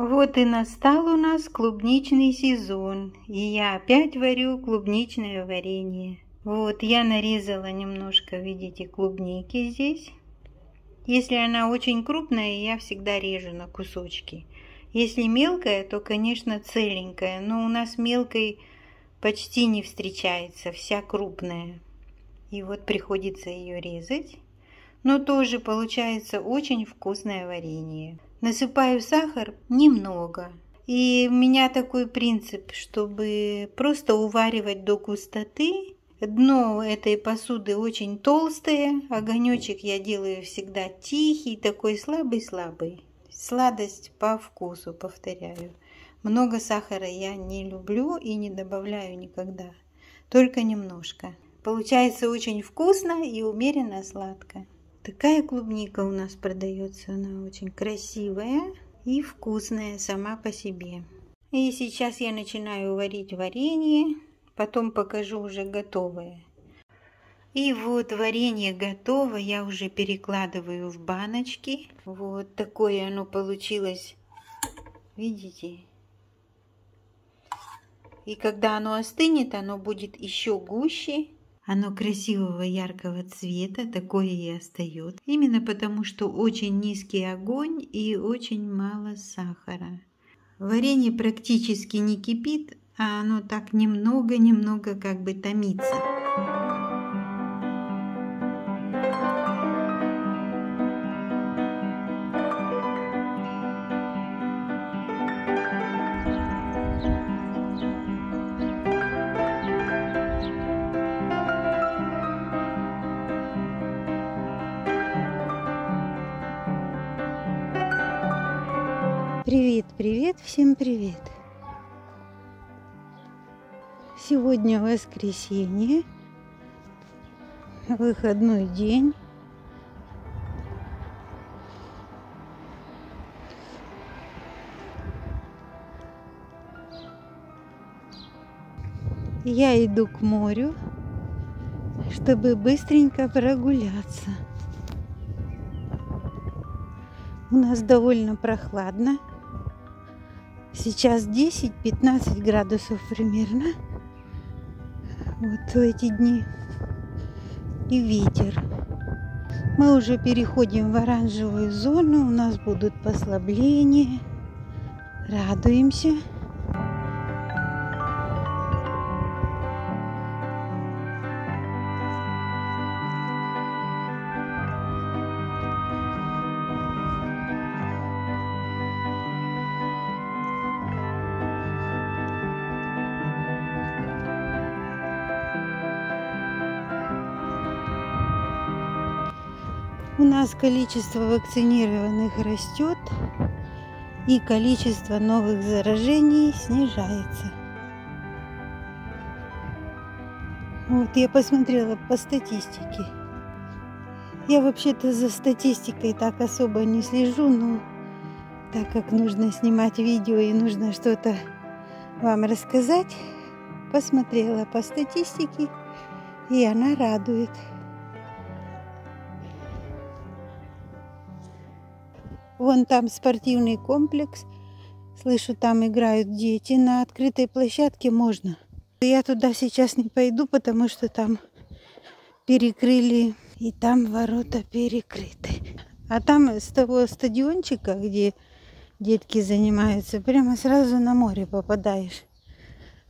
Вот и настал у нас клубничный сезон, и я опять варю клубничное варенье. Вот я нарезала немножко, видите, клубники здесь. Если она очень крупная, я всегда режу на кусочки. Если мелкая, то, конечно, целенькая, но у нас мелкой почти не встречается, вся крупная. И вот приходится ее резать. Но тоже получается очень вкусное варенье. Насыпаю сахар немного. И у меня такой принцип, чтобы просто уваривать до густоты. Дно этой посуды очень толстое. Огонечек я делаю всегда тихий, такой слабый-слабый. Сладость по вкусу, повторяю. Много сахара я не люблю и не добавляю никогда. Только немножко. Получается очень вкусно и умеренно сладко. Такая клубника у нас продается, она очень красивая и вкусная сама по себе. И сейчас я начинаю варить варенье, потом покажу уже готовое. И вот варенье готово, я уже перекладываю в баночки. Вот такое оно получилось, видите? И когда оно остынет, оно будет еще гуще. Оно красивого яркого цвета, такое и остается. Именно потому, что очень низкий огонь и очень мало сахара. Варенье практически не кипит, а оно так немного-немного как бы томится. Привет, всем привет! Сегодня воскресенье, выходной день. Я иду к морю, чтобы быстренько прогуляться. У нас довольно прохладно. Сейчас 10-15 градусов примерно. Вот в эти дни. И ветер. Мы уже переходим в оранжевую зону. У нас будут послабления. Радуемся. У нас количество вакцинированных растет, и количество новых заражений снижается. Вот я посмотрела по статистике. Я вообще-то за статистикой так особо не слежу, но так как нужно снимать видео и нужно что-то вам рассказать, посмотрела по статистике, и она радует. Вон там спортивный комплекс. Слышу, там играют дети. На открытой площадке можно. Я туда сейчас не пойду, потому что там перекрыли. И там ворота перекрыты. А там с того стадиончика, где детки занимаются, прямо сразу на море попадаешь.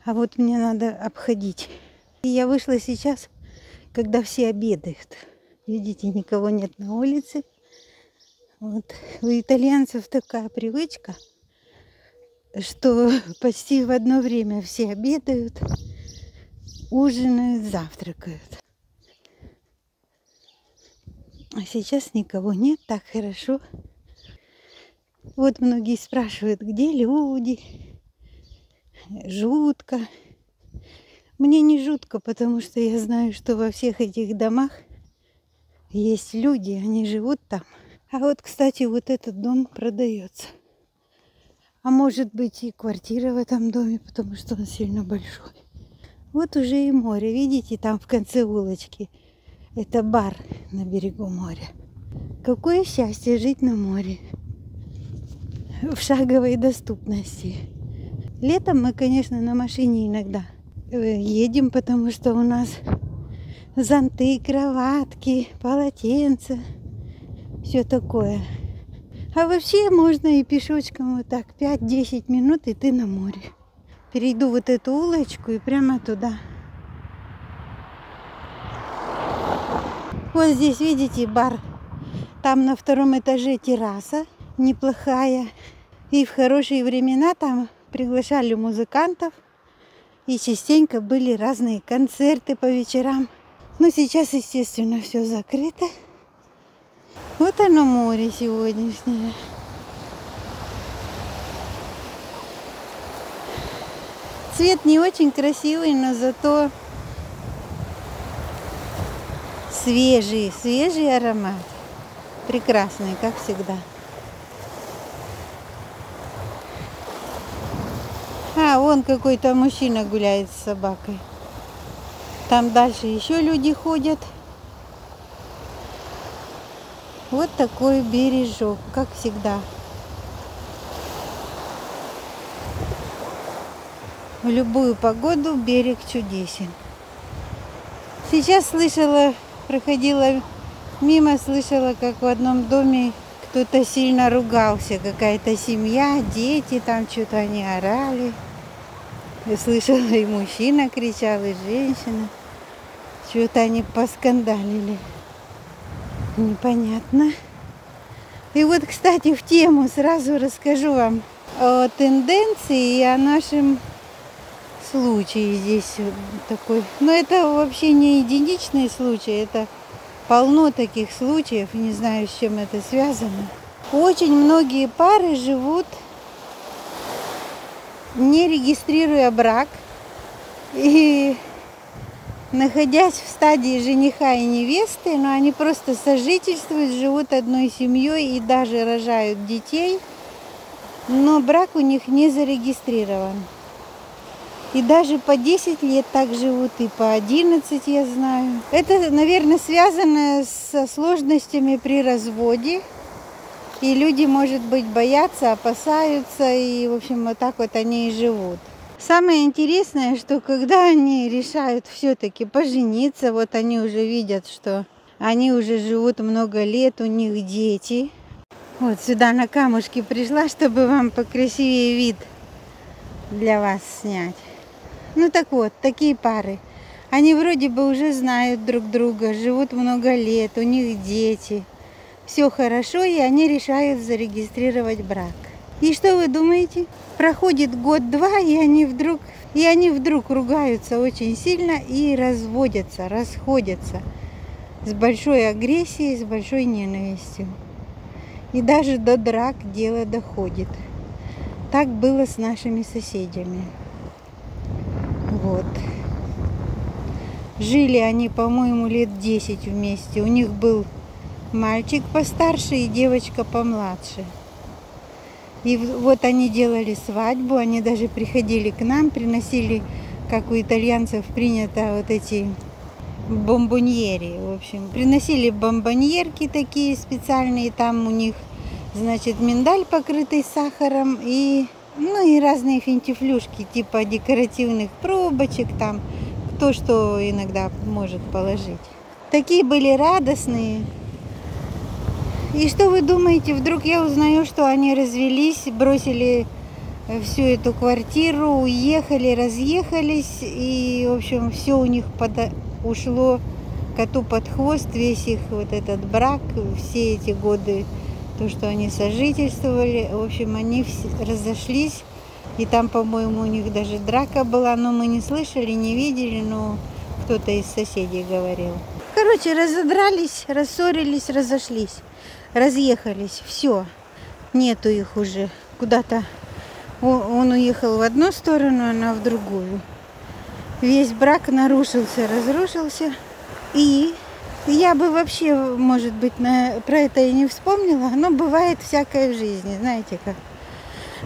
А вот мне надо обходить. И я вышла сейчас, когда все обедают. Видите, никого нет на улице. Вот. У итальянцев такая привычка, что почти в одно время все обедают, ужинают, завтракают. А сейчас никого нет, так хорошо. Вот многие спрашивают, где люди. Жутко. Мне не жутко, потому что я знаю, что во всех этих домах есть люди, они живут там. А вот, кстати, вот этот дом продается. А может быть и квартира в этом доме, потому что он сильно большой. Вот уже и море. Видите, там в конце улочки. Это бар на берегу моря. Какое счастье жить на море. в шаговой доступности. Летом мы, конечно, на машине иногда едем, потому что у нас зонты, кроватки, полотенца, все такое. А вообще можно и пешочком вот так 5-10 минут, и ты на море. Перейду вот эту улочку и прямо туда. Вот здесь, видите, бар. Там на втором этаже терраса неплохая. И в хорошие времена там приглашали музыкантов. И частенько были разные концерты по вечерам. Но сейчас, естественно, все закрыто. Вот оно море сегодняшнее. Цвет не очень красивый, но зато свежий, свежий аромат. Прекрасный, как всегда. А, вон какой-то мужчина гуляет с собакой. Там дальше еще люди ходят. Вот такой бережок, как всегда. В любую погоду берег чудесен. Сейчас слышала, проходила мимо, слышала, как в одном доме кто-то сильно ругался. Какая-то семья, дети, там что-то они орали. Я слышала, и мужчина кричал, и женщина. Что-то они поскандалили. Непонятно. И вот, кстати, в тему сразу расскажу вам о тенденции и о нашем случае здесь такой. Но это вообще не единичный случай, это полно таких случаев, не знаю, с чем это связано. Очень многие пары живут, не регистрируя брак, и находясь в стадии жениха и невесты, но они просто сожительствуют, живут одной семьей и даже рожают детей, но брак у них не зарегистрирован. И даже по 10 лет так живут, и по 11, я знаю. Это, наверное, связано со сложностями при разводе, и люди, может быть, боятся, опасаются, и, в общем, вот так вот они и живут. Самое интересное, что когда они решают все-таки пожениться, вот они уже видят, что они уже живут много лет, у них дети. Вот сюда на камушки пришла, чтобы вам покрасивее вид для вас снять. Ну так вот, такие пары. Они вроде бы уже знают друг друга, живут много лет, у них дети. Все хорошо, и они решают зарегистрировать брак. И что вы думаете? Проходит год-два, и они вдруг ругаются очень сильно и разводятся, расходятся с большой агрессией, с большой ненавистью. И даже до драк дело доходит. Так было с нашими соседями. Вот. Жили они, по-моему, лет 10 вместе. У них был мальчик постарше и девочка помладше. И вот они делали свадьбу, они даже приходили к нам, приносили, как у итальянцев принято, вот эти бомбоньери, в общем. Приносили бомбоньерки такие специальные, там у них, значит, миндаль, покрытый сахаром, и, ну, и разные финтифлюшки, типа декоративных пробочек, там, кто что иногда может положить. Такие были радостные. И что вы думаете, вдруг я узнаю, что они развелись, бросили всю эту квартиру, уехали, разъехались, и, в общем, все у них ушло коту под хвост, весь их вот этот брак, все эти годы, то, что они сожительствовали, в общем, они разошлись, и там, по-моему, у них даже драка была, но мы не слышали, не видели, но кто-то из соседей говорил. Короче, разодрались, рассорились, разошлись. Разъехались, все, нету их уже. Куда-то он уехал в одну сторону, она в другую. Весь брак нарушился, разрушился. И я бы вообще, может быть, про это и не вспомнила, но бывает всякое в жизни, знаете как.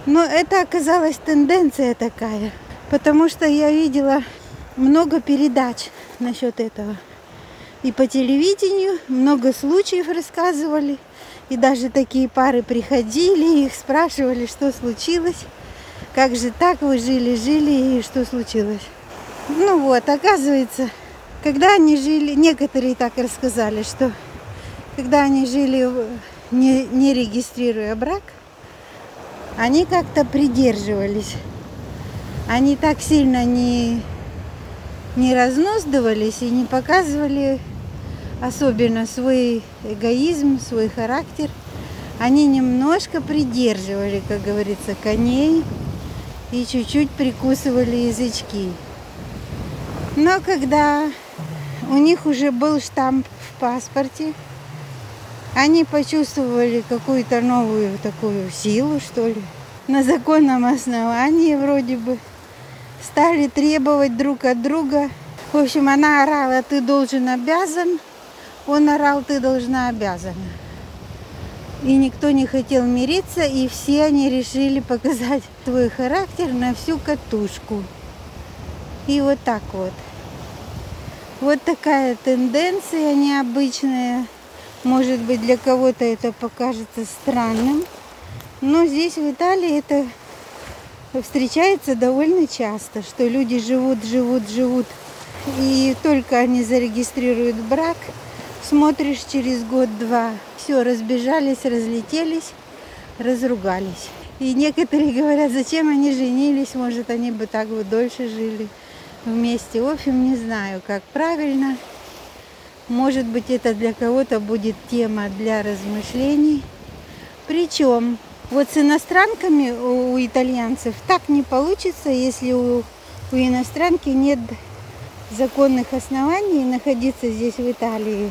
Но это оказалась тенденция такая, потому что я видела много передач насчет этого. И по телевидению много случаев рассказывали. И даже такие пары приходили, их спрашивали, что случилось, как же так вы жили-жили и что случилось. Ну вот, оказывается, когда они жили, некоторые так рассказали, что когда они жили, не регистрируя брак, они как-то придерживались. Они так сильно не разносдывались и не показывали особенно свой эгоизм, свой характер. Они немножко придерживали, как говорится, коней и чуть-чуть прикусывали язычки. Но когда у них уже был штамп в паспорте, они почувствовали какую-то новую такую силу, что ли, на законном основании вроде бы, стали требовать друг от друга. В общем, она орала «ты должен, обязан», он орал «ты должна, обязана». И никто не хотел мириться, и все они решили показать свой характер на всю катушку. И вот так вот. Вот такая тенденция необычная. Может быть, для кого-то это покажется странным. Но здесь, в Италии, это встречается довольно часто, что люди живут. И только они зарегистрируют брак, смотришь через год-два. Все, разбежались, разлетелись, разругались. И некоторые говорят, зачем они женились, может, они бы так бы дольше жили вместе. В общем, не знаю, как правильно. Может быть, это для кого-то будет тема для размышлений. Причем вот с иностранками у итальянцев так не получится, если у иностранки нет законных оснований находиться здесь, в Италии.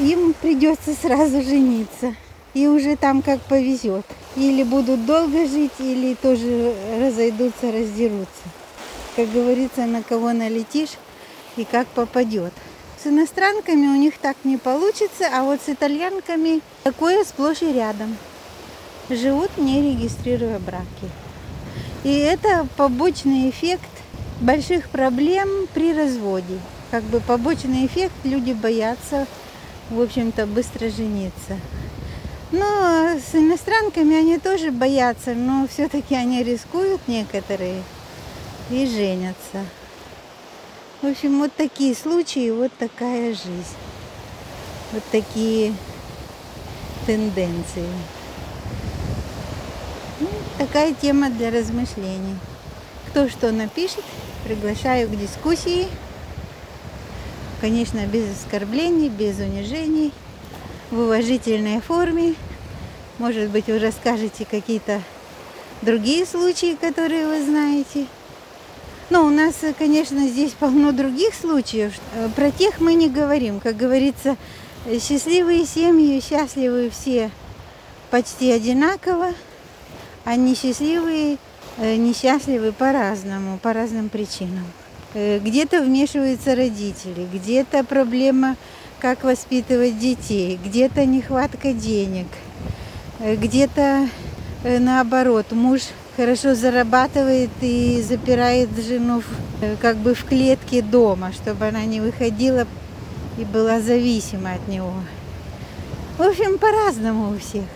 Им придется сразу жениться. И уже там как повезет. Или будут долго жить, или тоже разойдутся, раздерутся. Как говорится, на кого налетишь и как попадет. С иностранками у них так не получится, а вот с итальянками такое сплошь и рядом. Живут, не регистрируя браки. И это побочный эффект больших проблем при разводе. Как бы побочный эффект, люди боятся, в общем-то, быстро жениться. Но с иностранками они тоже боятся, но все-таки они рискуют некоторые и женятся. В общем, вот такие случаи, вот такая жизнь, вот такие тенденции. Ну, такая тема для размышлений. Кто что напишет, приглашаю к дискуссии. Конечно, без оскорблений, без унижений, в уважительной форме. Может быть, вы расскажете какие-то другие случаи, которые вы знаете. Но у нас, конечно, здесь полно других случаев. Про тех мы не говорим. Как говорится, счастливые семьи, счастливы все почти одинаково, а несчастливые несчастливы по-разному, по разным причинам. Где-то вмешиваются родители, где-то проблема, как воспитывать детей, где-то нехватка денег, где-то наоборот, муж хорошо зарабатывает и запирает жену как бы в клетке дома, чтобы она не выходила и была зависима от него. В общем, по-разному у всех.